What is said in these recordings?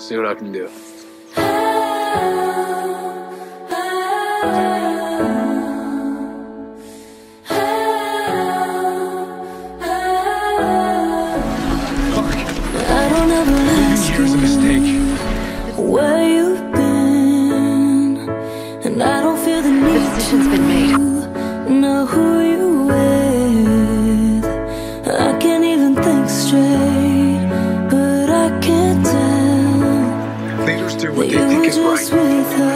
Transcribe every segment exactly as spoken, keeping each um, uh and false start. see what I can do. Here's a mistake. Where you've been, and I don't feel the need. The decision's been made. Know who you with. I can't even think straight, but I can't tell. Leaders do what they think is right. Just with her,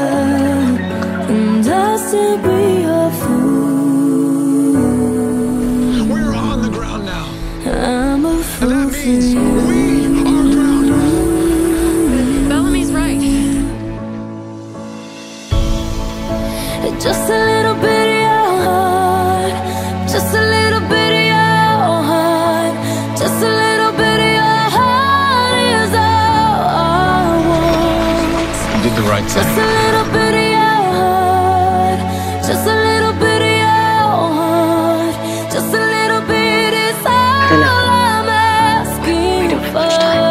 and I still be a fool. We're on the ground now. I'm a fool. And that means we are grounded. Just a little bit of your heart, just a little bit of your heart, just a little bit of your heart is all I want. You did the right thing. Just a little bit of your heart, just a little bit of your heart, just a little bit is all I'm asking. We don't have much time.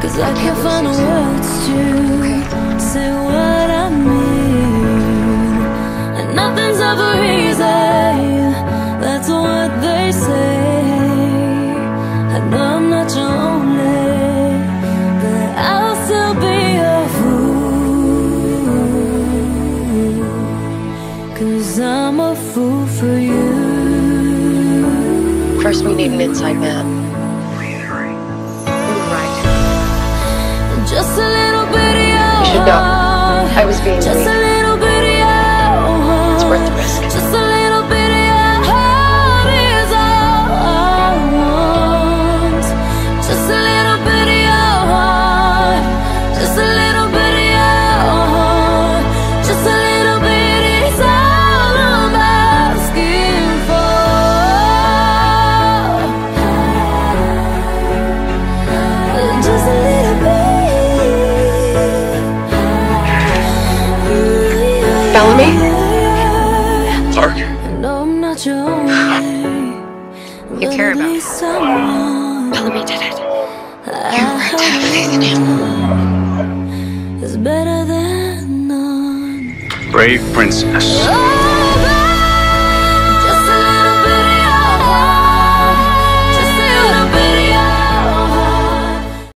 Cause I can't find the words to say what I mean, and nothing's ever easy, that's what they say. I know I'm not your only, but I'll still be a fool, cause I'm a fool for you. First we need an inside man. Just a little bit of your you should know. I was being just weak. A little bit of your it's worth the risk. Just a little bit of your heart is all I want. Just a little bit of your heart. Just a little bit of your heart. Just a little bit is all I'm asking for. Just a little bit. Bellamy? Clark? You care about her. Bellamy did it. You were devastating him. Brave princess.